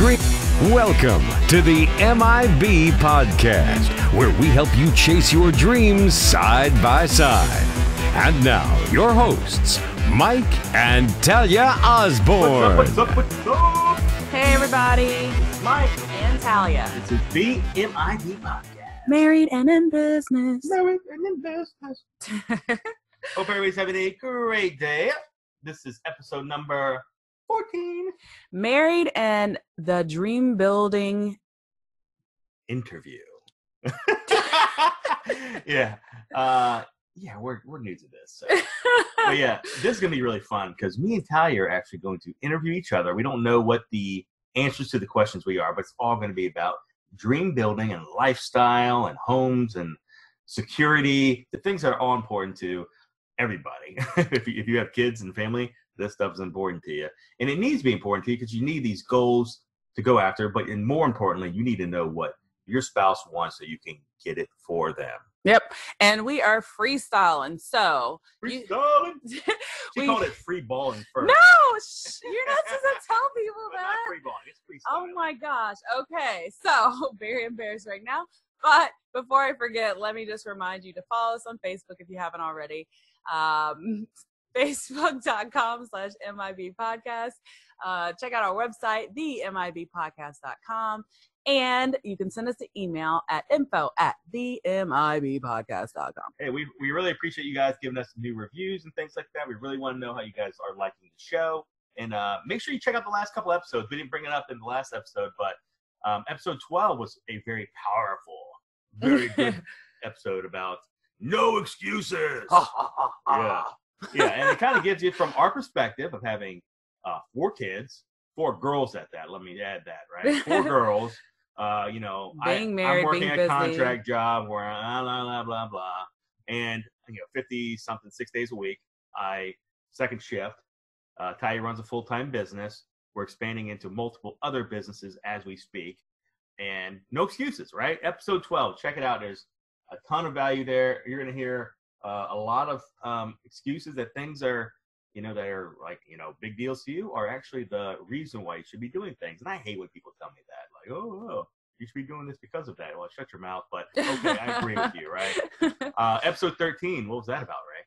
Dream. Welcome to the MIB Podcast, where we help you chase your dreams side by side. And now, your hosts, Mike and Talia Osborne. What's up? Hey, everybody. Mike and Talia. This is the MIB Podcast. Married and in business. Married and in business. Hope everybody's having a great day. This is episode number 14. Married and the Dream Building Interview. Yeah. We're new to this. So. But yeah, this is going to be really fun because me and Talia are actually going to interview each other. We don't know what the answers to the questions we are, but it's all going to be about dream building and lifestyle and homes and security, the things that are all important to everybody. If you have kids and family, this stuff is important to you. And it needs to be important to you because you need these goals to go after. But more importantly, you need to know what your spouse wants so you can get it for them. Yep. And we are freestyling. So. Freestyling? She called it free balling first. No, you're not supposed to tell people that. Not free balling. It's freestyling. Oh my gosh. Okay. So, very embarrassed right now. But before I forget, let me just remind you to follow us on Facebook if you haven't already. Facebook.com/MIB Podcast. Check out our website, themibpodcast.com. And you can send us an email at info@themibpodcast.com. Hey, we really appreciate you guys giving us new reviews and things like that. We really want to know how you guys are liking the show. And make sure you check out the last couple episodes. We didn't bring it up in the last episode, but episode 12 was a very powerful, very good episode about no excuses. Yeah. Yeah, and it kind of gives you from our perspective of having 4 kids, 4 girls at that. Let me add that, right? 4 girls. Being married, I'm working being busy. A contract job where blah blah blah, and 50-something, 6 days a week. I second shift. Talia runs a full-time business. We're expanding into multiple other businesses as we speak, and no excuses, right? Episode 12. Check it out. There's a ton of value there. You're gonna hear a lot of excuses that things are, that are big deals to you are actually the reason why you should be doing things. And I hate when people tell me that, like, oh, you should be doing this because of that. Well, shut your mouth, but okay, I agree with you, right? Episode 13, what was that about, Ray?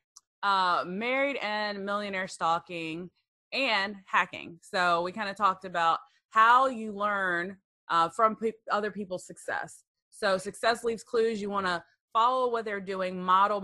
Married and millionaire stalking and hacking. So we kind of talked about how you learn from other people's success. So success leaves clues. You want to follow what they're doing, model,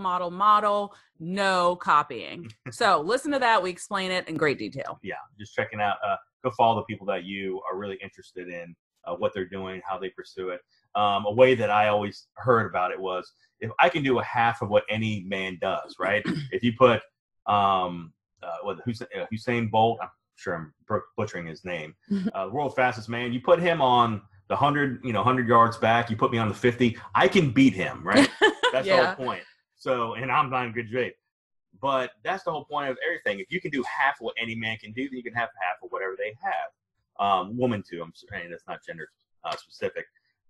no copying. So listen to that. We explain it in great detail. Yeah, just checking out. Go follow the people that you are really interested in, what they're doing, how they pursue it. A way that I always heard about it was, if I can do a half of what any man does, right? If you put Usain Bolt, I'm sure I'm butchering his name, world's fastest man, you put him on 100 yards back, you put me on the 50, I can beat him, right? That's the whole point. So, and I'm not in good shape. But that's the whole point of everything. If you can do half of what any man can do, then you can have half of whatever they have. Woman too, I'm sorry, that's not gender specific.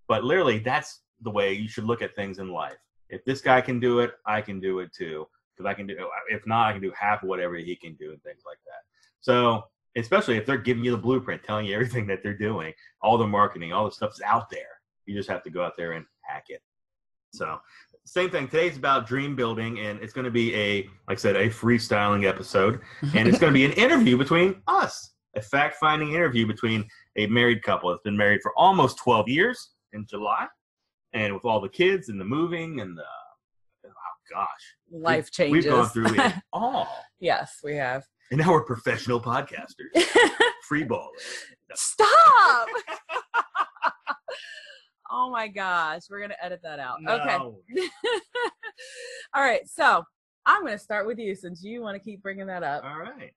But literally, that's the way you should look at things in life. If this guy can do it, I can do it too. If not, I can do half of whatever he can do and things like that. So, especially if they're giving you the blueprint, telling you everything that they're doing, all the marketing, all the stuff's out there. You just have to go out there and hack it. So same thing. Today's about dream building, and it's going to be a freestyling episode. And it's going to be an interview between us, a fact-finding interview between a married couple that's been married for almost 12 years in July. And with all the kids and the moving and the, oh gosh. Life changes. We've gone through it all. Yes, we have. And now we're professional podcasters. Free ball. No. Stop! Oh my gosh. We're going to edit that out. No. Okay. All right. So I'm going to start with you since you want to keep bringing that up. All right.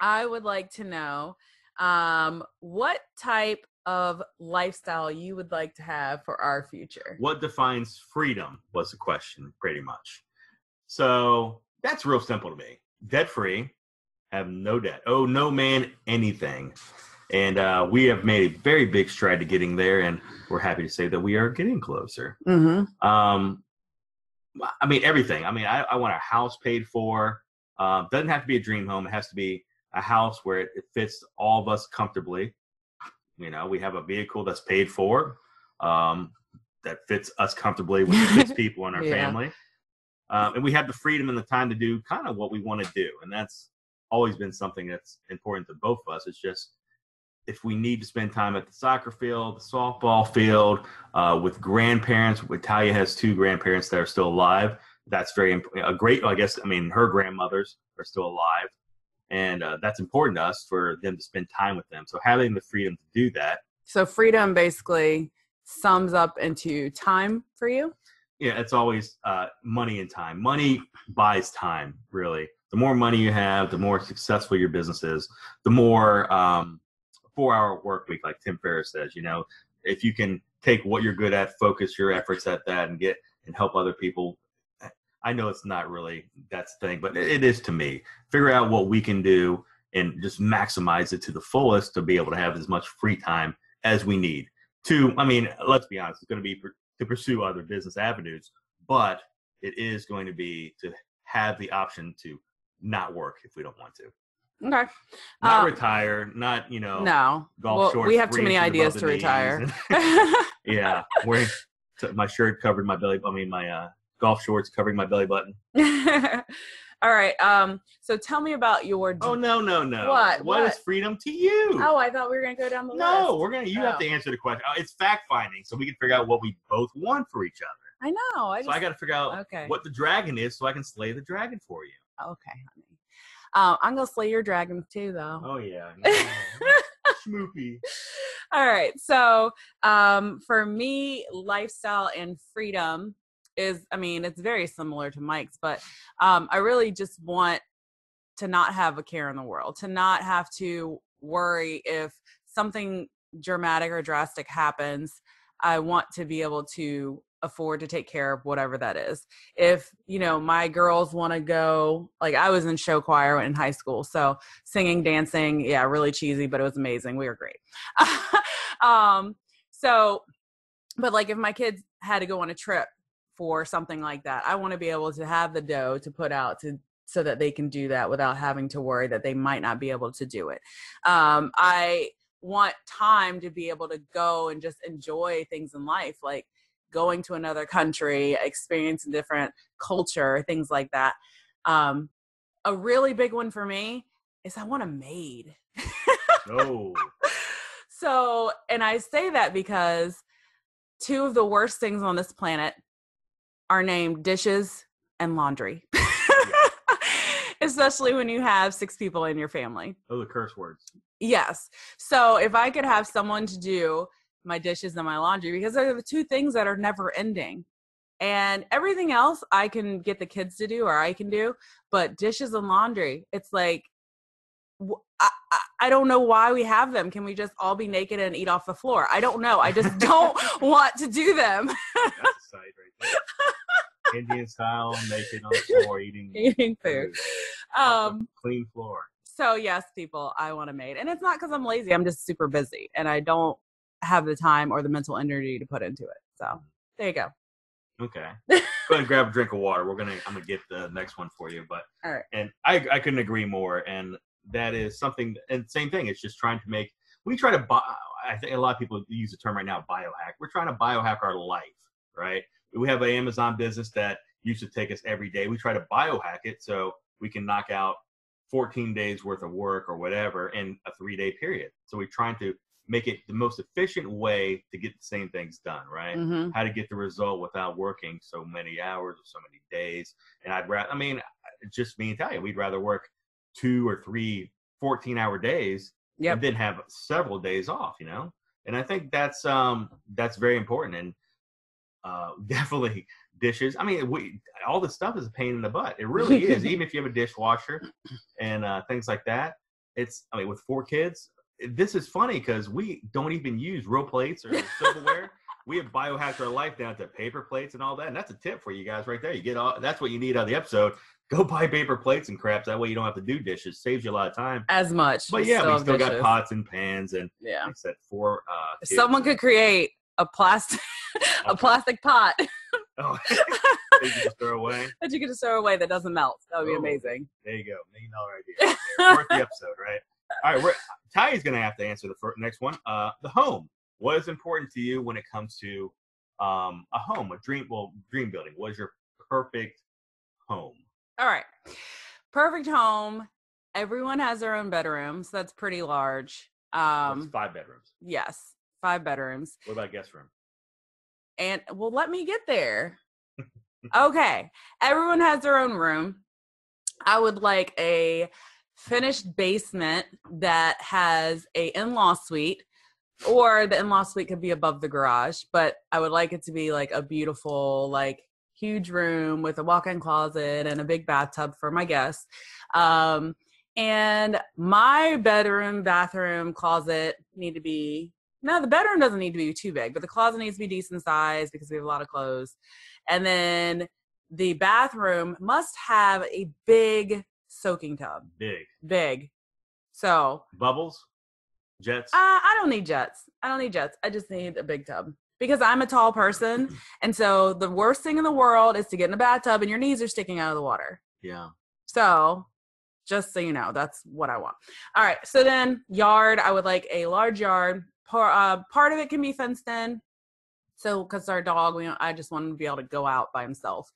I would like to know what type of lifestyle you would like to have for our future. What defines freedom was the question, pretty much. So that's real simple to me. Debt-free. Have no debt. Oh, no man, anything. And we have made a very big stride to getting there, and we're happy to say that we are getting closer. Mm-hmm. Everything. I want a house paid for. Doesn't have to be a dream home. It has to be a house where it fits all of us comfortably. You know, we have a vehicle that's paid for, that fits us comfortably with six people in our family. And we have the freedom and the time to do kind of what we want to do. And that's always been something that's important to both of us. It's just, if we need to spend time at the soccer field, the softball field, with grandparents, Talia has two grandparents that are still alive. That's very important. Her grandmothers are still alive. And that's important to us for them to spend time with them. So having the freedom to do that. So freedom basically sums up into time for you? Yeah, it's always money and time. Money buys time, really. The more money you have, the more successful your business is, the more 4-hour work week, like Tim Ferriss says. You know, if you can take what you're good at, focus your efforts at that, and help other people. I know it's not really that's the thing, but it is to me. Figure out what we can do and just maximize it to the fullest to be able to have as much free time as we need. Let's be honest, it's going to be to pursue other business avenues, but it is going to be to have the option to not work if we don't want to. Okay. Not retire, not, no. Golf shorts. We have too many ideas to retire. Yeah. My shirt covered my belly. My golf shorts covering my belly button. All right. So tell me about your... Oh, no. What is freedom to you? Oh, I thought we were going to go down the list. No, you have to answer the question. It's fact-finding, so we can figure out what we both want for each other. I know. I got to figure out what the dragon is so I can slay the dragon for you. Okay, honey. I'm going to slay your dragon too, though. Oh, yeah. Schmoopy. All right. So for me, lifestyle and freedom is, it's very similar to Mike's, but I really just want to not have a care in the world, to not have to worry if something dramatic or drastic happens. I want to be able to afford to take care of whatever that is. If, my girls want to go, I was in show choir in high school, so singing, dancing, yeah, really cheesy, but it was amazing. We were great. But if my kids had to go on a trip for something like that, I want to be able to have the dough to put out so that they can do that without having to worry that they might not be able to do it. I want time to be able to go and just enjoy things in life, like going to another country, experiencing different culture, things like that. A really big one for me is I want a maid. Oh. So, and I say that because two of the worst things on this planet are named dishes and laundry. Especially when you have six people in your family. Oh, the curse words. Yes. So if I could have someone to do my dishes and my laundry, because they're the two things that are never ending, and everything else I can get the kids to do or I can do, but dishes and laundry, it's like, I don't know why we have them. Can we just all be naked and eat off the floor? I don't know. I just don't want to do them. That's a sight right there. Indian style, naked on the floor, eating food. Clean floor. So yes, people, I want a maid. And it's not because I'm lazy. I'm just super busy and I don't have the time or the mental energy to put into it. So there you go. Okay. Go ahead and grab a drink of water. I'm gonna get the next one for you. But all right. And I couldn't agree more. And that is something, and same thing. It's just trying to make, we try to I think a lot of people use the term right now, biohack. We're trying to biohack our life, right? We have an Amazon business that used to take us every day. We try to biohack it so we can knock out 14 days worth of work or whatever in a 3-day period. So we're trying to make it the most efficient way to get the same things done, right? Mm-hmm. How to get the result without working so many hours or so many days. And I'd rather, just me and Talia, we'd rather work 2 or 3 14-hour days, yep, and then have several days off, And I think that's very important. And definitely dishes. All this stuff is a pain in the butt. It really is. Even if you have a dishwasher and things like that, it's, with 4 kids, this is funny because we don't even use real plates or silverware. We have biohacked our life down to paper plates and all that. And that's a tip for you guys right there. That's what you need out of the episode. Go buy paper plates and craps. That way you don't have to do dishes. Saves you a lot of time. As much. But yeah, we still got pots and pans and except for kids. Someone could create a plastic plastic pot. Oh, that you can just throw away. That doesn't melt. That would be amazing. There you go. $1 million idea. Worth the episode, right? All right, Talia's going to have to answer the next one. The home. What is important to you when it comes to a home, a dream? Well, dream building. What is your perfect home? All right, perfect home. Everyone has their own bedroom, so that's pretty large. That's 5 bedrooms. Yes, 5 bedrooms. What about guest room? And well, let me get there. Okay, everyone has their own room. I would like a finished basement that has a in-law suite, or the in-law suite could be above the garage, but I would like it to be like a beautiful, like huge room with a walk-in closet and a big bathtub for my guests. And my bedroom, bathroom, closet need to be, no, the bedroom doesn't need to be too big, but the closet needs to be decent size because we have a lot of clothes. And then the bathroom must have a big soaking tub. Big. So bubbles, jets. I don't need jets. I just need a big tub because I'm a tall person. And so the worst thing in the world is to get in a bathtub and your knees are sticking out of the water. Yeah. So just so you know, that's what I want. All right. So then yard, I would like a large yard. Part of it can be fenced in. So because our dog, I just want him to be able to go out by himself.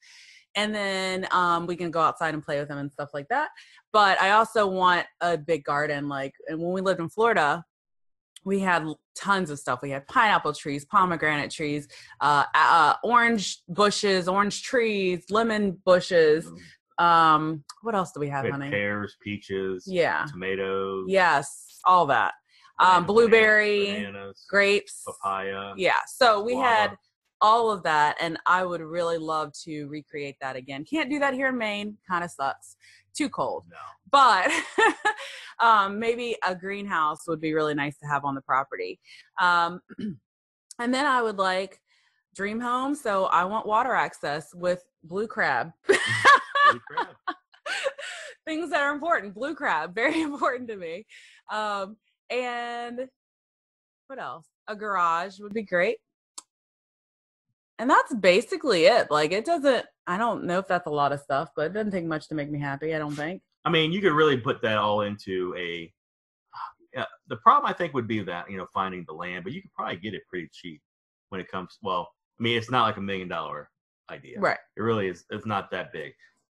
And then we can go outside and play with him and stuff like that. But I also want a big garden. And when we lived in Florida, we had tons of stuff. We had pineapple trees, pomegranate trees, orange bushes, orange trees, lemon bushes. What else do we have, honey? Pears, peaches, tomatoes. Yes, all that. Blueberry, bananas, grapes, papaya. Yeah, so we had all of that, and I would really love to recreate that again. Can't do that here in Maine. Kind of sucks. Too cold. No. But maybe a greenhouse would be really nice to have on the property. And then I would like dream home, so I want water access with blue crab. Things that are important. Blue crab, very important to me. And what else? A garage would be great. And that's basically it. I don't know if that's a lot of stuff, but it doesn't take much to make me happy, I don't think. I mean, you could really put that all into the problem I think would be that, finding the land, but you could probably get it pretty cheap when it comes, it's not like $1 million idea. Right. It really is. It's not that big.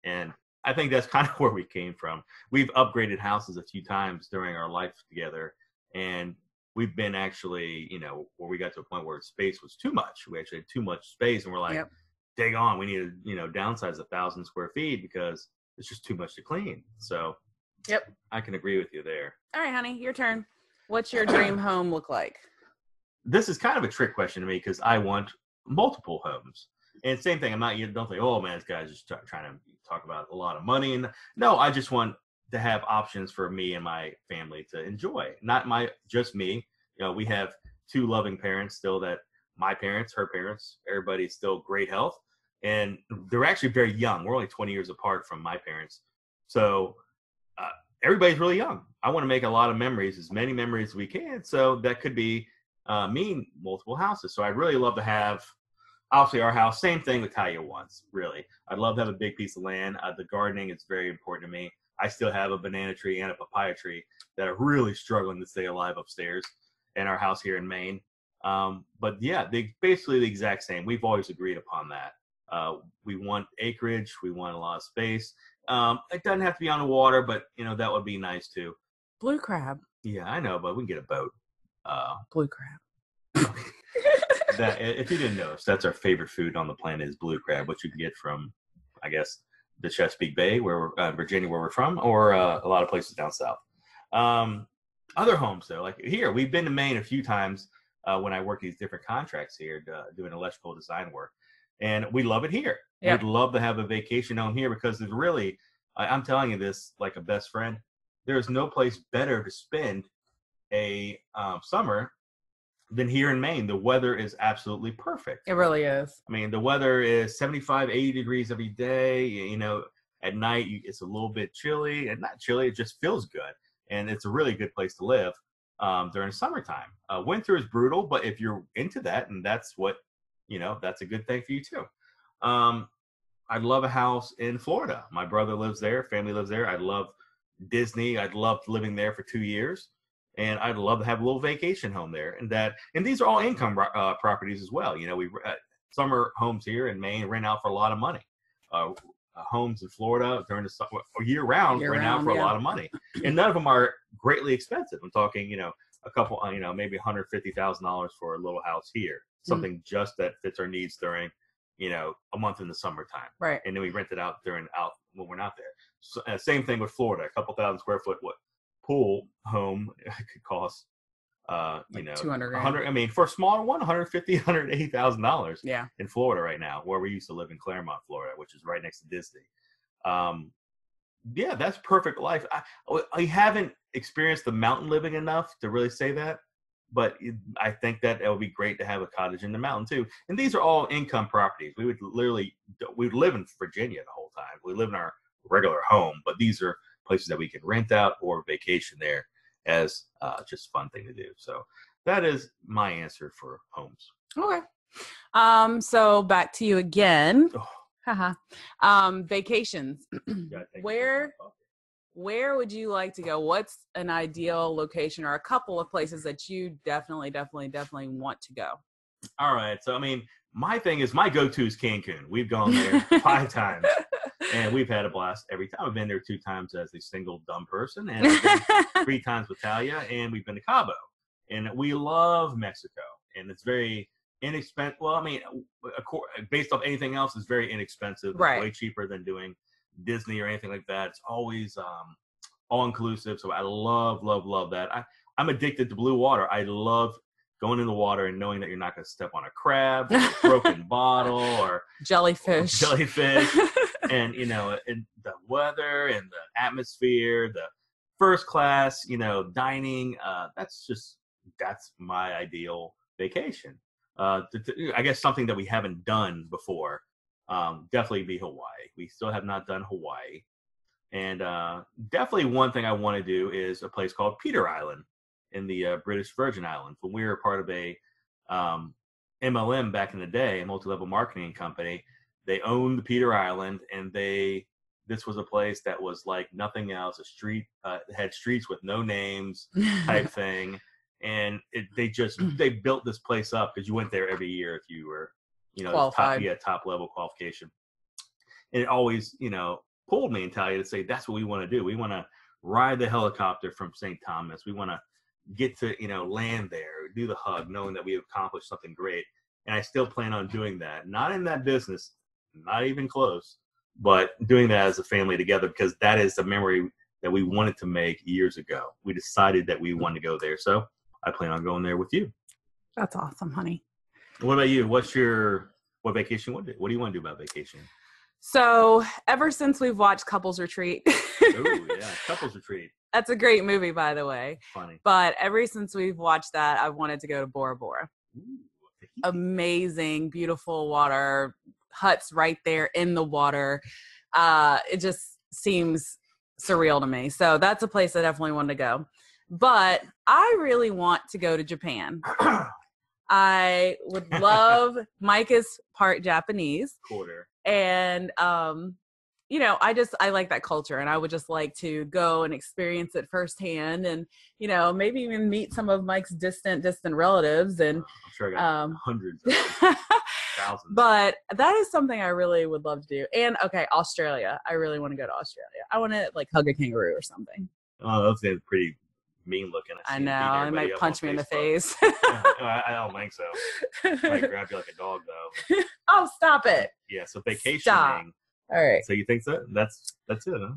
And I think that's kind of where we came from. We've upgraded houses a few times during our life together. And we've been actually, where we got to a point where space was too much. We actually had too much space and we're like, Dang on, we need to, downsize 1,000 square feet because it's just too much to clean. So I can agree with you there. All right, honey, your turn. What's your dream home look like? This is kind of a trick question to me because I want multiple homes. And same thing, don't think, oh man, this guy's just trying to talk about a lot of money. And no, I just want to have options for me and my family to enjoy. Just me. We have 2 loving parents still, that my parents, her parents, everybody's still great health. And they're actually very young. We're only 20 years apart from my parents. So everybody's really young. I want to make a lot of memories, as many memories as we can. So that could be mean multiple houses. So I'd really love to have, obviously, our house, same thing with Talia wants, really. I'd love to have a big piece of land. The gardening is very important to me. I still have a banana tree and a papaya tree that are really struggling to stay alive upstairs in our house here in Maine. But yeah, basically the exact same. We've always agreed upon that. We want acreage. We want a lot of space. It doesn't have to be on the water, but that would be nice too. Blue crab. Yeah, I know, but we can get a boat. Blue crab. If you didn't notice, that's our favorite food on the planet is blue crab, which you can get from, I guess, the Chesapeake Bay, where Virginia, where we're from, or a lot of places down south. Other homes, though, like here, we've been to Maine a few times when I work these different contracts here doing electrical design work, and we love it here. Yeah. We'd love to have a vacation home here because it's really, I'm telling you this like a best friend, there is no place better to spend a summer than here in Maine. The weather is absolutely perfect. It really is. I mean, the weather is 75, 80 degrees every day. At night, it's a little bit chilly. And not chilly, it just feels good. And it's a really good place to live during summertime. Winter is brutal, but if you're into that, and that's what, that's a good thing for you too. I'd love a house in Florida. My brother lives there. Family lives there. I'd love Disney. I'd loved living there for 2 years, and I'd love to have a little vacation home there. And that, and these are all income properties as well. You know, we summer homes here in Maine rent out for a lot of money. Homes in Florida during the summer, year round, for a lot of money, and none of them are greatly expensive. I'm talking, you know, a couple, you know, maybe $150,000 for a little house here, something just that fits our needs during, you know, a month in the summertime, right? And then we rent it out during when we're not there. So, same thing with Florida, a couple thousand square foot pool home could cost, like, you know, $200,000. I mean, for a smaller one, $150,000, $180,000 in Florida right now, where we used to live in Claremont, Florida, which is right next to Disney. Yeah, that's perfect life. I haven't experienced the mountain living enough to really say that, but I think that it would be great to have a cottage in the mountain too. And these are all income properties. We would literally, we'd live in Virginia the whole time. We live in our regular home, but these are places that we can rent out or vacation there as just fun thing to do. So that is my answer for homes. Okay. So back to you again. Vacations. Where would you like to go? What's an ideal location or a couple of places that you definitely want to go? All right. So, I mean, my thing is, my go-to is Cancun. We've gone there 5 times. And we've had a blast every time. I've been there 2 times as a single dumb person, and I've been 3 times with Talia, and we've been to Cabo. And we love Mexico, and it's very inexpensive. Well, I mean, based off anything else, it's very inexpensive. Right. It's way cheaper than doing Disney or anything like that. It's always all-inclusive, so I love that. I'm addicted to blue water. I love going in the water and knowing that you're not going to step on a crab or a broken bottle or jellyfish. And, you know, and the weather and the atmosphere, the first class, you know, dining, that's my ideal vacation. I guess something that we haven't done before, definitely be Hawaii. We still have not done Hawaii. And definitely one thing I want to do is a place called Peter Island in the British Virgin Islands. When we were part of a MLM back in the day, a multi-level marketing company, they owned Peter Island, and this was a place that was like nothing else, had streets with no names type thing. And they built this place up because you went there every year if you were, you know, top level qualification. And it always, you know, pulled me and Talia to say, that's what we want to do. We want to ride the helicopter from St. Thomas. We want to get to, you know, land there, do the hug, knowing that we have accomplished something great. And I still plan on doing that. Not in that business, not even close, but doing that as a family together, because that is the memory that we wanted to make years ago. We decided that we wanted to go there. So I plan on going there with you. That's awesome, honey. What about you? What vacation? What do you want to do about vacation? So ever since we've watched Couples Retreat. Oh, yeah. Couples Retreat. That's a great movie, by the way. Funny. But ever since we've watched that, I've wanted to go to Bora Bora. Ooh. Amazing, beautiful water. Huts right there in the water. It just seems surreal to me. So that's a place I definitely want to go. But I really want to go to Japan. I would love, Mike is part Japanese. Quarter. And, you know, I like that culture, and I would just like to go and experience it firsthand, and, you know, maybe even meet some of Mike's distant relatives. And I'm sure I got hundreds of them. Thousands. But that is something I really would love to do. And okay, Australia. I really want to go to Australia. I want to like hug a kangaroo or something. Oh, those things are pretty mean looking. I know. They might punch me in the face. I don't think so. I might grab you like a dog though. Oh, stop it. Yeah. So vacationing. Stop. All right. So you think so? That's it, huh?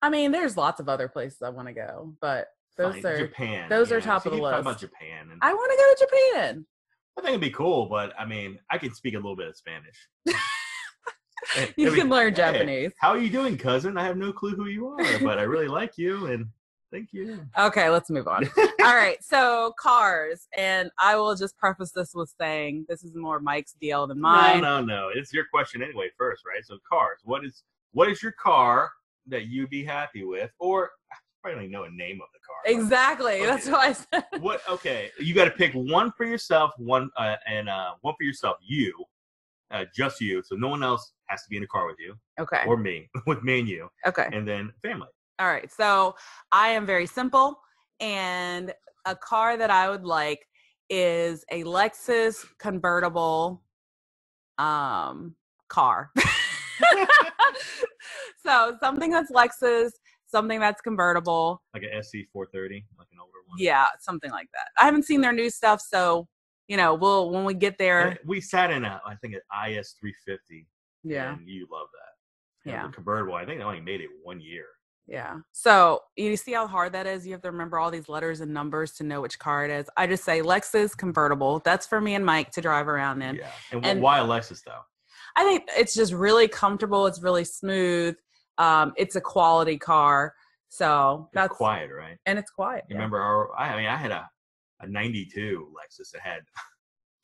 I mean, there's lots of other places I want to go, but those are top of the list. About Japan. I want to go to Japan. I think it'd be cool, but I mean, I can speak a little bit of Spanish. Learn Japanese. Hey, how are you doing, cousin? I have no clue who you are, but I really like you, and thank you. Okay, let's move on. All right, so cars. And I will just preface this with saying this is more Mike's deal than mine. No. It's your question anyway first, right? So cars. What is your car that you'd be happy with? Or I don't even know a name of the car. Exactly. Okay. That's what I said. Okay. You got to pick one for yourself, one for yourself. Just you. So no one else has to be in a car with you. Okay. Or me, with me and you. Okay. And then family. All right. So I am very simple, and a car that I would like is a Lexus convertible car. So something that's Lexus, something that's convertible. Like an SC430, like an older one. Yeah, something like that. I haven't seen their new stuff, so, you know, we'll, when we get there. We sat in, I think, an IS350. Yeah. And you love that. Yeah. The convertible, I think they only made it 1 year. Yeah. So you see how hard that is? You have to remember all these letters and numbers to know which car it is. I just say Lexus convertible. That's for me and Mike to drive around in. Yeah. And why a Lexus, though? I think it's just really comfortable. It's really smooth. It's a quality car. So that's quiet, right? And it's quiet. Yeah. Remember I had a 92 Lexus that had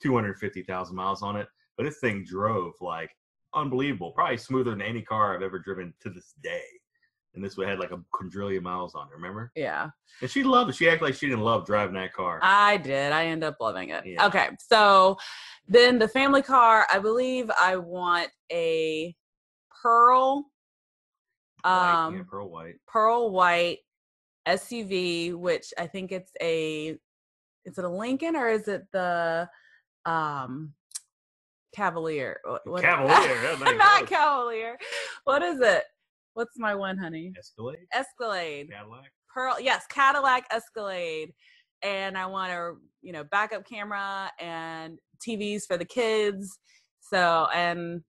250,000 miles on it, but this thing drove like unbelievable, probably smoother than any car I've ever driven to this day. And this one had like a quadrillion miles on it, remember? Yeah. And she loved it. She acted like she didn't love driving that car. I did. I ended up loving it. Yeah. Okay. So then the family car, I believe I want a pearl. White, pearl white SUV, which I think it's is it a Lincoln or is it the Cavalier? Cavalier. Not Cavalier. What is it? What's my one, honey? Escalade. Cadillac. Pearl. Yes, Cadillac Escalade. And I want a, you know, backup camera and TVs for the kids. So, and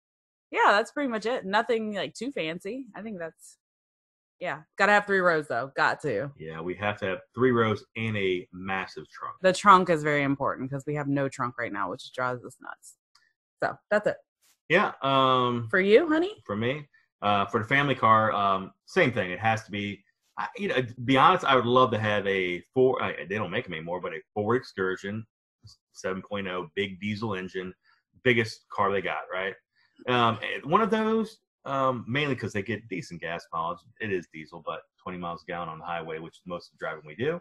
yeah, that's pretty much it. Nothing like too fancy. I think that's, yeah. Gotta have 3 rows though. Got to. Yeah, we have to have 3 rows and a massive trunk. The trunk is very important because we have no trunk right now, which drives us nuts. So that's it. Yeah. For you, honey? For me? For the family car, same thing. It has to be, to be honest, I would love to have a they don't make them anymore, but a Ford Excursion 7.0, big diesel engine, biggest car they got, right? One of those, mainly because they get decent gas mileage. It is diesel, but 20 miles a gallon on the highway, which most of the driving we do.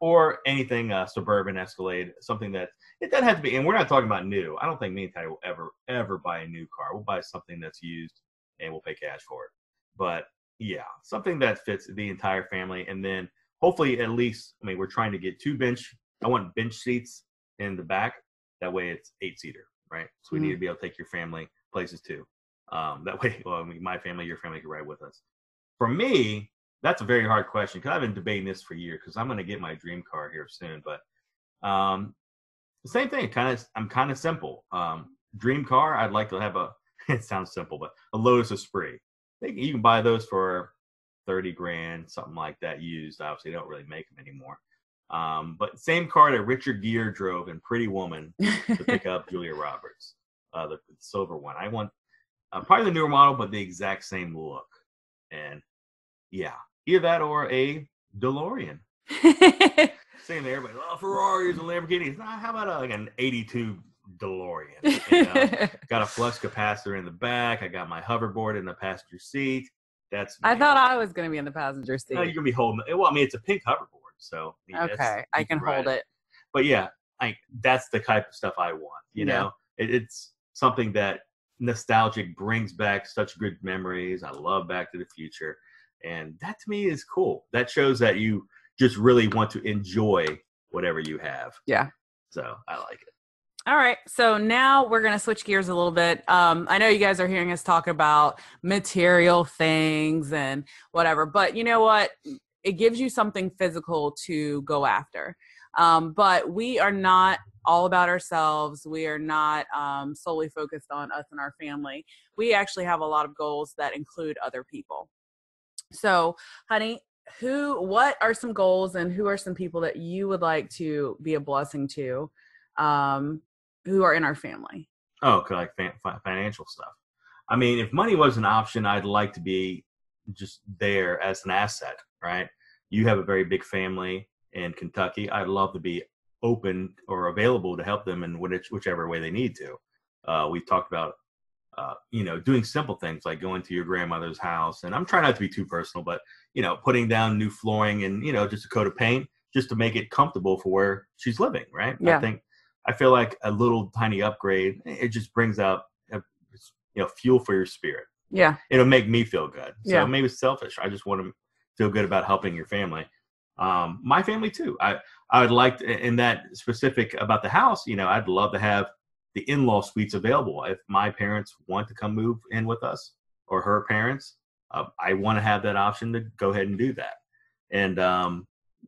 Or anything, Suburban, Escalade, something that, it doesn't have to be, and we're not talking about new. I don't think me and Talia will ever buy a new car. We'll buy something that's used, and we'll pay cash for it. But yeah, something that fits the entire family. And then hopefully at least, we're trying to get 2 bench. I want bench seats in the back. That way it's 8-seater, right? So we need to be able to take your family places too. That way, my family, your family can ride with us. For me, that's a very hard question because I've been debating this for years because I'm going to get my dream car here soon. But the same thing, I'm kind of simple. Dream car, I'd like to have it sounds simple, but a Lotus Esprit. You can buy those for $30,000, something like that, used. Obviously, they don't really make them anymore. But same car that Richard Gere drove in Pretty Woman to pick up Julia Roberts, the silver one. I want probably the newer model, but the exact same look. And yeah, either that or a DeLorean. Saying to everybody, Ferraris and Lamborghinis. Nah, how about like an 82 DeLorean? Got a flux capacitor in the back. I got my hoverboard in the passenger seat. That's me. I thought I was going to be in the passenger seat. No, you're going to be holding it. Well, it's a pink hoverboard, so okay, I can hold it. But yeah, that's the type of stuff I want. You know, it's something that nostalgic brings back such good memories. I love Back to the Future, and that to me is cool. That shows that you just really want to enjoy whatever you have. Yeah. So I like it. All right, so now we're going to switch gears a little bit. I know you guys are hearing us talk about material things and whatever, but you know what? It gives you something physical to go after. But we are not all about ourselves. We are not solely focused on us and our family. We actually have a lot of goals that include other people. So, honey, what are some goals and who are some people that you would like to be a blessing to? Who are in our family? Oh, like financial stuff. If money was an option, I'd like to be just there as an asset, right? You have a very big family in Kentucky. I'd love to be open or available to help them in whichever way they need to. We've talked about, doing simple things like going to your grandmother's house. And I'm trying not to be too personal, but, putting down new flooring and, just a coat of paint just to make it comfortable for where she's living, right? Yeah. I feel like a little tiny upgrade, it just brings out, fuel for your spirit. Yeah. It'll make me feel good. So maybe it's selfish. I just want to feel good about helping your family. My family too. I would like to, in that specific about the house, you know, I'd love to have the in-law suites available. If my parents want to come move in with us or her parents, I want to have that option to go ahead and do that. And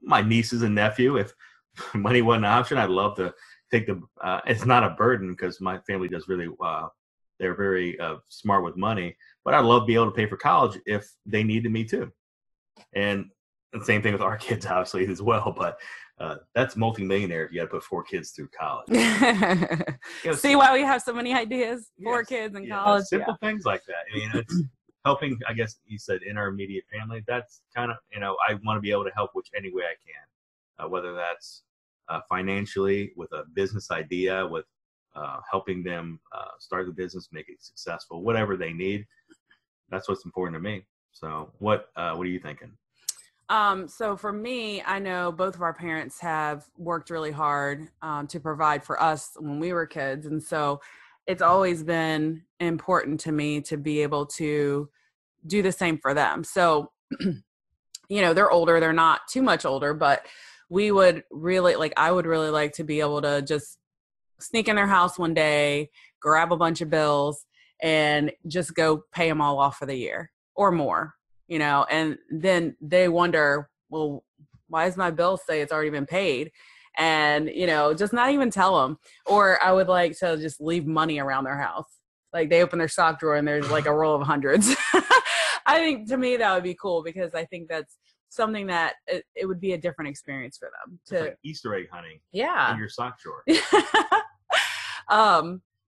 my nieces and nephew, if money wasn't an option, I'd love to take the, it's not a burden because my family does really, they're very smart with money, but I'd love to be able to pay for college if they needed me too. And the same thing with our kids, obviously, as well. But that's multimillionaire if you got to put 4 kids through college. See why we have so many ideas? 4 kids in college. Simple things like that. I mean, it's helping, I guess you said, in our immediate family. That's kind of, you know, I want to be able to help which any way I can, whether that's financially, with a business idea, with helping them start the business, make it successful, whatever they need. That's what's important to me. So what are you thinking? So for me, I know both of our parents have worked really hard to provide for us when we were kids. And so it's always been important to me to be able to do the same for them. So, you know, they're older, they're not too much older, but we would really like, I would really like to be able to just sneak in their house one day, grab a bunch of bills and just go pay them all off for the year or more. You know, and then they wonder, well, why does my bill say it's already been paid? And, you know, just not even tell them. Or I would like to just leave money around their house. Like they open their sock drawer and there's like a roll of hundreds. I think to me that would be cool because I think that's something that it would be a different experience for them. It's like Easter egg hunting. Yeah. In your sock drawer.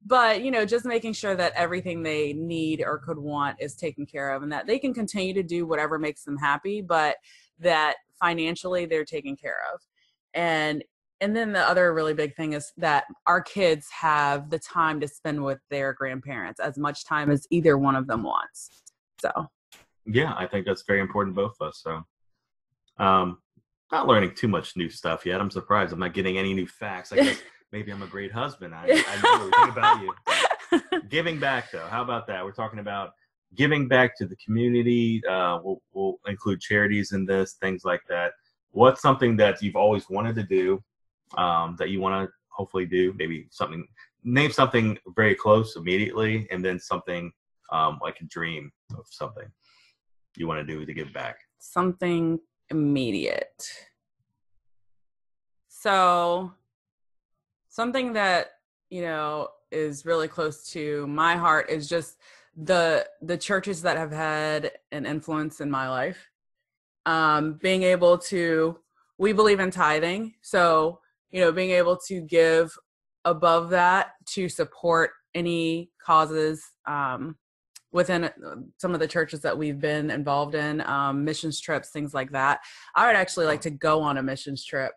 But, you know, just making sure that everything they need or could want is taken care of and that they can continue to do whatever makes them happy, but that financially they're taken care of. And then the other really big thing is that our kids have the time to spend with their grandparents, as much time as either one of them wants. So, yeah, I think that's very important to both of us. So, not learning too much new stuff yet. I'm surprised I'm not getting any new facts. I guess. Maybe I'm a great husband. I know everything about you. Giving back, though. How about that? We're talking about giving back to the community. We'll include charities in this, things like that. What's something that you've always wanted to do that you want to hopefully do? Maybe something, name something very close immediately, and then something like a dream of something you want to do to give back. Something immediate. So... something that, you know, is really close to my heart is just the churches that have had an influence in my life. Being able to, we believe in tithing. So, you know, being able to give above that to support any causes within some of the churches that we've been involved in, missions trips, things like that. I would actually like to go on a missions trip.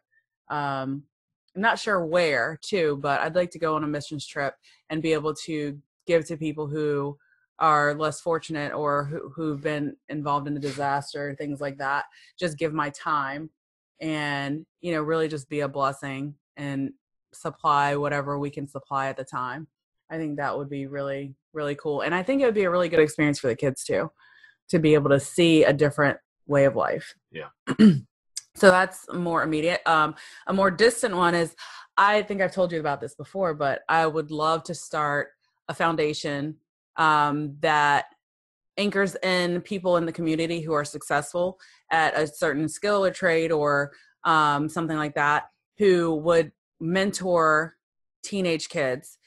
I'm not sure where too, but I'd like to go on a missions trip and be able to give to people who are less fortunate or who've been involved in the disaster and things like that. Just give my time and, you know, really just be a blessing and supply whatever we can supply at the time. I think that would be really, really cool. And I think it would be a really good experience for the kids too, to be able to see a different way of life. Yeah. So that's more immediate. A more distant one is, I think I've told you about this before, but I would love to start a foundation that anchors in people in the community who are successful at a certain skill or trade or something like that, who would mentor teenage kids,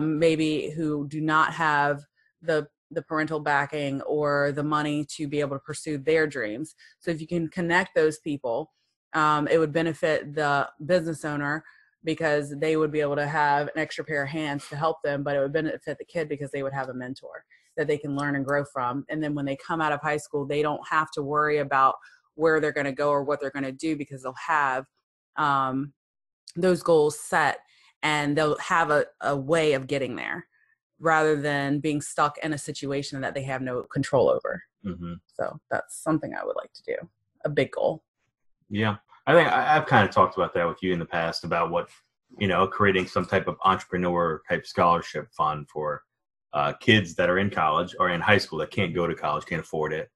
maybe who do not have the parental backing or the money to be able to pursue their dreams. So if you can connect those people, it would benefit the business owner because they would be able to have an extra pair of hands to help them, but it would benefit the kid because they would have a mentor that they can learn and grow from. And then when they come out of high school, they don't have to worry about where they're going to go or what they're going to do because they'll have those goals set and they'll have a way of getting there, rather than being stuck in a situation that they have no control over. Mm-hmm. So that's something I would like to do, a big goal. Yeah. I think I've kind of talked about that with you in the past about what, you know, creating some type of entrepreneur type scholarship fund for kids that are in college or in high school that can't go to college, can't afford it.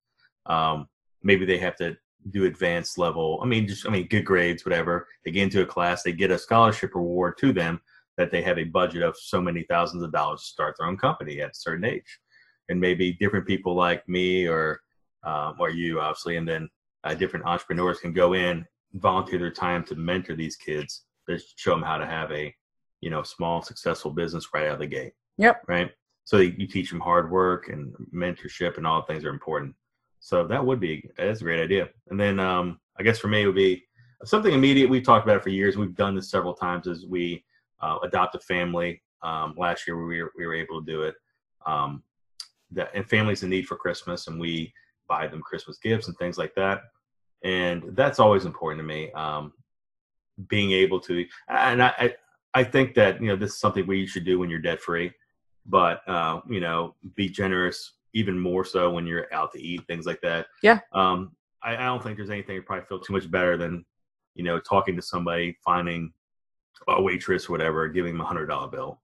maybe they have to do advanced level. I mean, good grades, whatever. They get into a class, they get a scholarship award to them that they have a budget of so many thousands of dollars to start their own company at a certain age. And maybe different people like me or you, obviously, and then different entrepreneurs can go in, volunteer their time to mentor these kids, to show them how to have a, you know, small, successful business right out of the gate. Yep. Right. So you teach them hard work and mentorship and all the things are important. So that's a great idea. And then I guess for me, it would be something immediate. We've talked about it for years. We've done this several times as we adopt a family. Last year we were able to do it. And families in need for Christmas, and we buy them Christmas gifts and things like that. And that's always important to me. Being able to, and I think that, you know, this is something we should do when you're debt free, but, you know, be generous even more so when you're out to eat, things like that. Yeah. I don't think there's anything you probably feel too much better than, you know, talking to somebody, finding a waitress or whatever, giving them $100 bill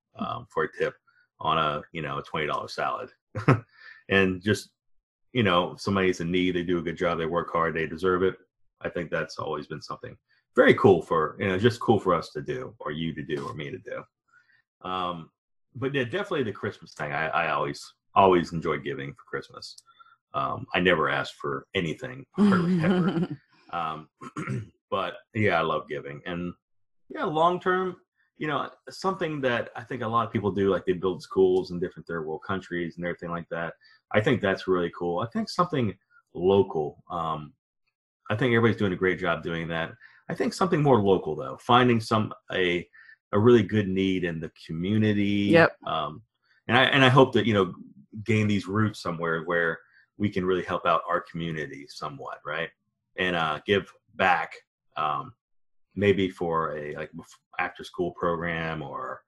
for a tip on a, you know, a $20 salad. And just, you know, somebody's in need, they do a good job, they work hard, they deserve it. I think that's always been something very cool for, you know, just cool for us to do, or you to do, or me to do. But yeah, definitely the Christmas thing. I always enjoy giving for Christmas. I never ask for anything, hardly ever. But yeah, I love giving. And yeah, long-term, you know, something that I think a lot of people do, like they build schools in different third world countries and everything like that. I think that's really cool. I think something local. I think everybody's doing a great job doing that. I think something more local though, finding a really good need in the community. Yep. And I hope that, you know, gain these roots somewhere where we can really help out our community somewhat. Right. And, give back, maybe for a, like, after school program or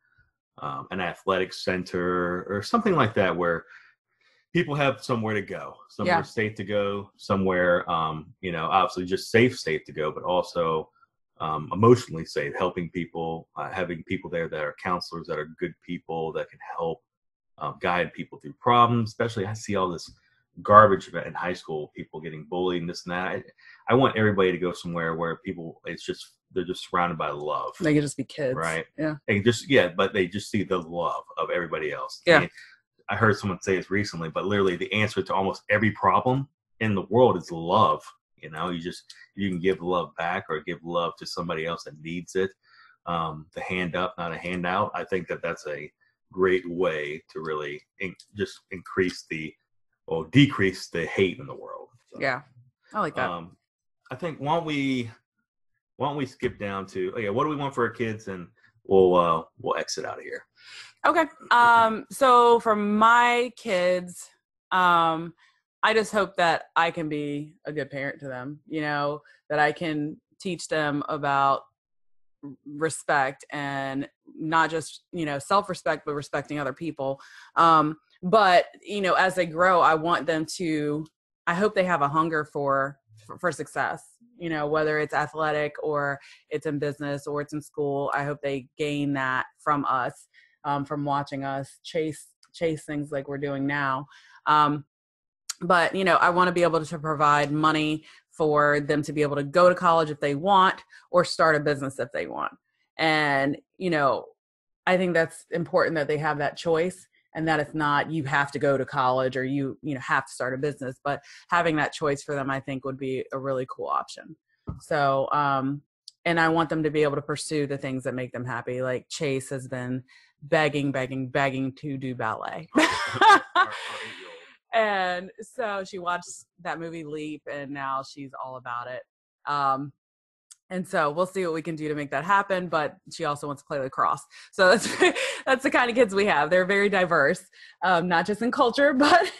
an athletic center or something like that, where people have somewhere to go, somewhere safe to go, somewhere, you know, obviously just safe to go, but also emotionally safe, helping people, having people there that are counselors, that are good people that can help guide people through problems. Especially, I see all this garbage about in high school, people getting bullied and this and that. I want everybody to go somewhere where people, it's just, they're just surrounded by love. They can just be kids. Right. Yeah. And just, yeah, but they just see the love of everybody else. Yeah. And I heard someone say this recently, but literally the answer to almost every problem in the world is love. You know, you can give love back or give love to somebody else that needs it. The hand up, not a handout. I think that that's a great way to really just increase or decrease the hate in the world. So, yeah. I like that. I think why don't we skip down to, oh yeah, what do we want for our kids, and we'll exit out of here. Okay. So for my kids, I just hope that I can be a good parent to them, you know, that I can teach them about respect, and not just, you know, self-respect, but respecting other people. But, you know, as they grow, I want them to, I hope they have a hunger for success, you know, whether it's athletic or it's in business or it's in school. I hope they gain that from us, from watching us chase things like we're doing now. But, you know, I want to be able to provide money for them to be able to go to college if they want, or start a business if they want. And, you know, I think that's important that they have that choice. And that it's not, you have to go to college or you know, have to start a business, but having that choice for them, I think, would be a really cool option. So, and I want them to be able to pursue the things that make them happy. Like Chase has been begging to do ballet. And so she watched that movie Leap, and now she's all about it. And so we'll see what we can do to make that happen. But she also wants to play lacrosse. So that's the kind of kids we have. They're very diverse, not just in culture, but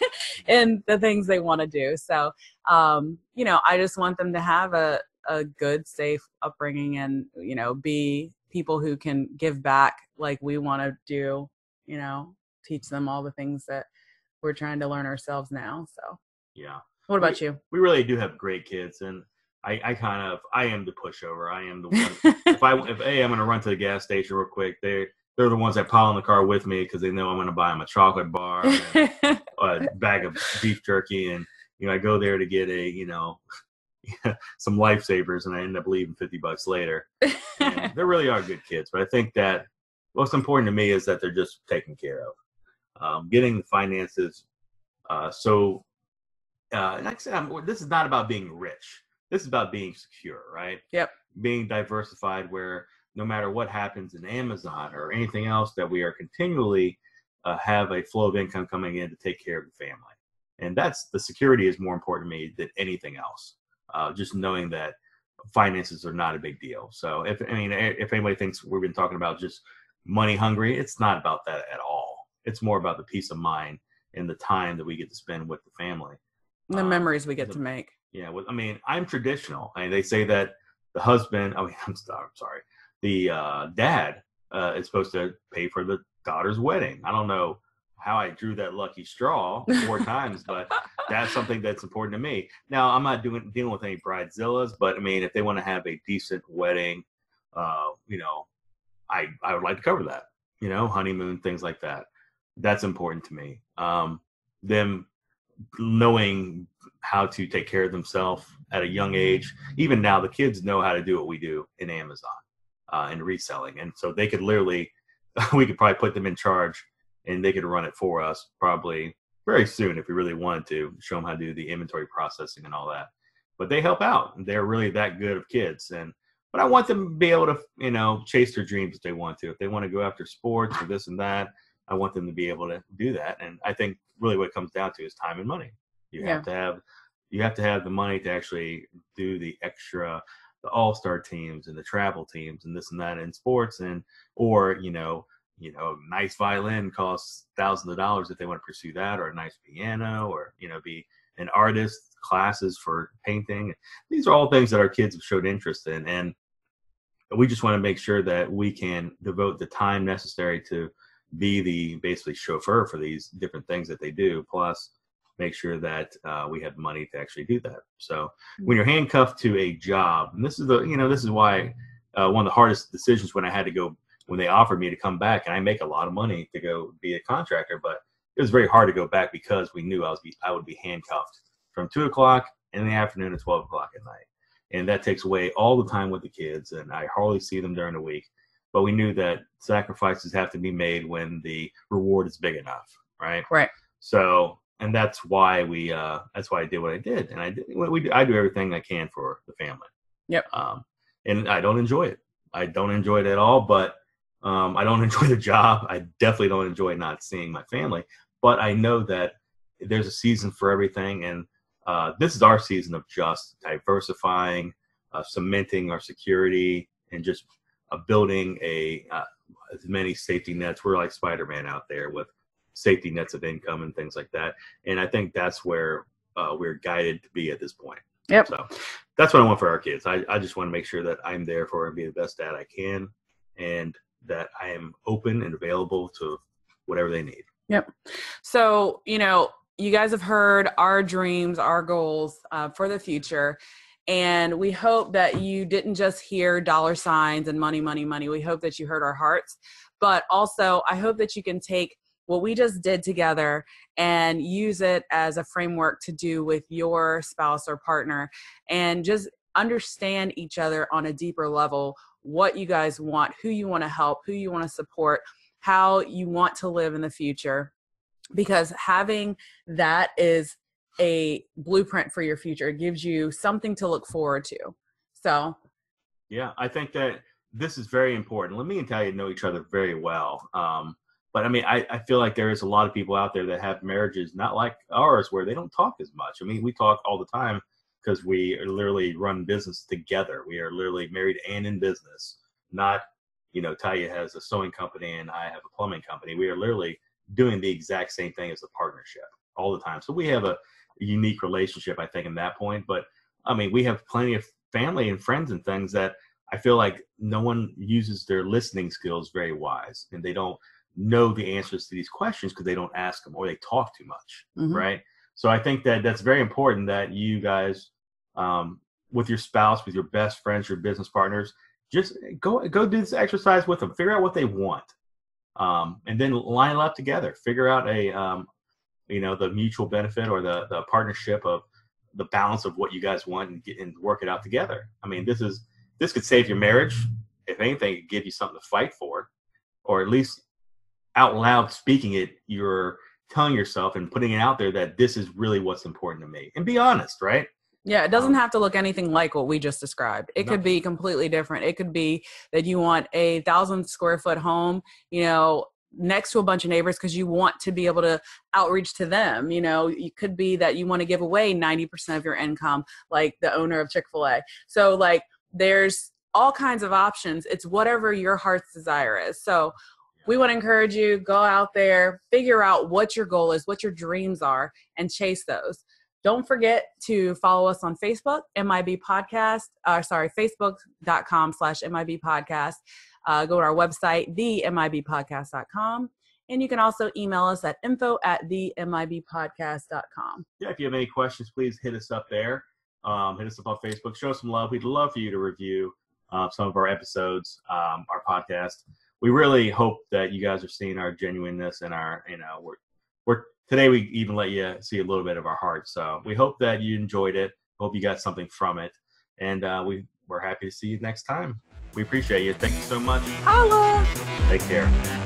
in the things they want to do. So, you know, I just want them to have a good, safe upbringing, and, you know, be people who can give back like we want to do, you know, teach them all the things that we're trying to learn ourselves now. So, yeah. What about you? We really do have great kids. And I am the pushover. I am the one. If I'm going to run to the gas station real quick, they're the ones that pile in the car with me, because they know I'm going to buy them a chocolate bar, and a bag of beef jerky, and you know, I go there to get a, you know, some lifesavers, and I end up leaving $50 later. And they really are good kids, but I think that what's important to me is that they're just taken care of. Getting the finances. Like I said, this is not about being rich. This is about being secure, right? Yep. Being diversified, where no matter what happens in Amazon or anything else, that we are continually have a flow of income coming in to take care of the family. And that's, the security is more important to me than anything else. Just knowing that finances are not a big deal. So if anybody thinks we've been talking about just money hungry, it's not about that at all. It's more about the peace of mind and the time that we get to spend with the family. The memories we get to make. Yeah. Well, I mean, I'm traditional. I mean, they say that the husband, the dad is supposed to pay for the daughter's wedding. I don't know how I drew that lucky straw 4 times, but that's something that's important to me. Now, I'm not dealing with any bridezillas, but I mean, if they want to have a decent wedding, you know, I would like to cover that, you know, honeymoon, things like that. That's important to me. Them knowing how to take care of themselves at a young age. Even now, the kids know how to do what we do in Amazon and reselling. And so they could literally, we could probably put them in charge and they could run it for us probably very soon if we really wanted to, show them how to do the inventory processing and all that. But they help out. They're really that good of kids. But I want them to be able to, you know, chase their dreams if they want to. If they want to go after sports or this and that, I want them to be able to do that. And I think really what it comes down to is time and money. You have to have the money to actually do the extra, the all-star teams and the travel teams and this and that in sports, and or, you know, a nice violin costs thousands of dollars if they want to pursue that, or a nice piano, or, you know, be an artist, classes for painting. These are all things that our kids have showed interest in. And we just want to make sure that we can devote the time necessary to be the basically chauffeur for these different things that they do, plus make sure that we have money to actually do that. So when you're handcuffed to a job, and this is the, you know, this is why one of the hardest decisions when I had to go, when they offered me to come back, and I make a lot of money to go be a contractor, but it was very hard to go back because we knew I would be handcuffed from 2 o'clock in the afternoon to 12 o'clock at night. And that takes away all the time with the kids, and I hardly see them during the week. But we knew that sacrifices have to be made when the reward is big enough, right? Right. So, and that's why we, that's why I did what I did, and I do everything I can for the family. Yep. And I don't enjoy it. I don't enjoy it at all. But I don't enjoy the job. I definitely don't enjoy not seeing my family. But I know that there's a season for everything, and this is our season of just diversifying, cementing our security, and just building as many safety nets. We're like Spider-Man out there with safety nets of income and things like that. And I think that's where we're guided to be at this point. Yep. So that's what I want for our kids. I just want to make sure that I'm there for and be the best dad I can, and that I am open and available to whatever they need. Yep. So, you know, you guys have heard our dreams, our goals for the future. And we hope that you didn't just hear dollar signs and money, money, money. We hope that you heard our hearts. But also, I hope that you can take what we just did together and use it as a framework to do with your spouse or partner, and just understand each other on a deeper level, what you guys want, who you want to help, who you want to support, how you want to live in the future. Because having that is a blueprint for your future. It gives you something to look forward to. So, yeah, I think that this is very important. Let me tell you, know each other very well. But I mean, I feel like there is a lot of people out there that have marriages not like ours, where they don't talk as much. I mean, we talk all the time because we are literally run business together. We are literally married and in business. Not, you know, Talia has a sewing company and I have a plumbing company. We are literally doing the exact same thing as a partnership all the time. So we have a unique relationship, I think, in that point. But I mean, we have plenty of family and friends and things that I feel like no one uses their listening skills very wise, and they don't know the answers to these questions because they don't ask them, or they talk too much. Mm-hmm. Right. So I think that that's very important, that you guys, with your spouse, with your best friends, your business partners, just go do this exercise with them, figure out what they want, and then line up together, figure out you know, the mutual benefit or the partnership of the balance of what you guys want and get and work it out together. I mean, this could save your marriage. If anything, it could give you something to fight for, or at least out loud speaking it, you're telling yourself and putting it out there that this is really what's important to me, and be honest, right? Yeah, it doesn't have to look anything like what we just described. It could be completely different. It could be that you want 1,000 square foot home, you know, next to a bunch of neighbors because you want to be able to outreach to them. You know, it could be that you want to give away 90% of your income, like the owner of Chick-fil-A. So like there's all kinds of options. It's whatever your heart's desire is. So we want to encourage you, go out there, figure out what your goal is, what your dreams are, and chase those. Don't forget to follow us on Facebook, MIB Podcast, facebook.com/MIB Podcast. Go to our website, themibpodcast.com. And you can also email us at info@themibpodcast.com. Yeah, if you have any questions, please hit us up there. Hit us up on Facebook. Show us some love. We'd love for you to review some of our episodes, our podcast. We really hope that you guys are seeing our genuineness and our, you know, today we even let you see a little bit of our heart. So we hope that you enjoyed it. Hope you got something from it. And we're happy to see you next time. We appreciate you. Thank you so much. Holla. Take care.